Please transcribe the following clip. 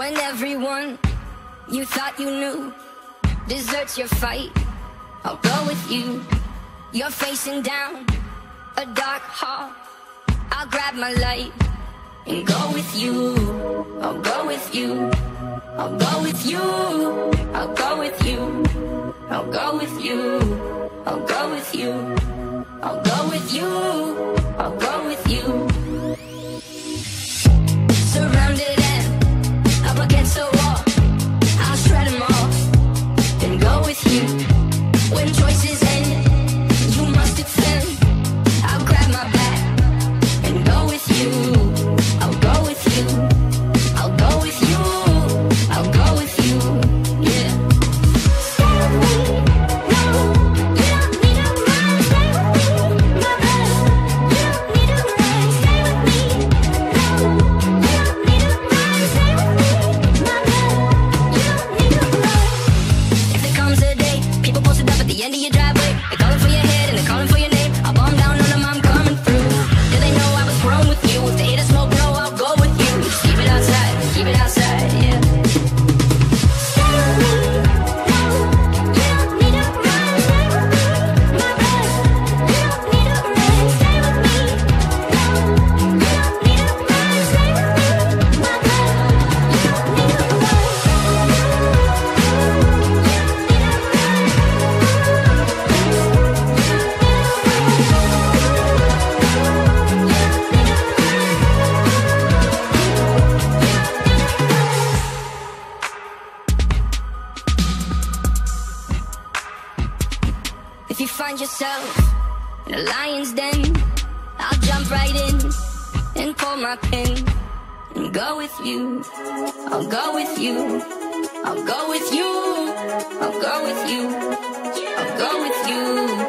When everyone you thought you knew deserts your fight, I'll go with you. You're facing down a dark hall. I'll grab my light and go with you. I'll go with you. I'll go with you. I'll go with you. I'll go with you. I'll go with you. I'll go with you. I'll go with you. Surrounded and up against a wall, I'll shred them all and go with you. When choices end, you must defend. I'll grab my back and go with you. I'll go with you. I'll go with you. I'll go with you. Yeah. Stay with me. No, you don't need to run. Stay with me, my brother. You don't need to run. Stay with me. No, you don't need to run. Stay with me, my brother. You don't need to run. If there comes a day, people posted up at the end of your driveway. They're calling for your head and they're calling for your name. I'll bomb down on them, I'm coming through. Do they know I was grown with you? If they hit a smoke, no, I'll go with you. Just keep it outside, keep it outside, yeah. If you find yourself in a lion's den, I'll jump right in and pull my pin and go with you. I'll go with you. I'll go with you. I'll go with you. I'll go with you.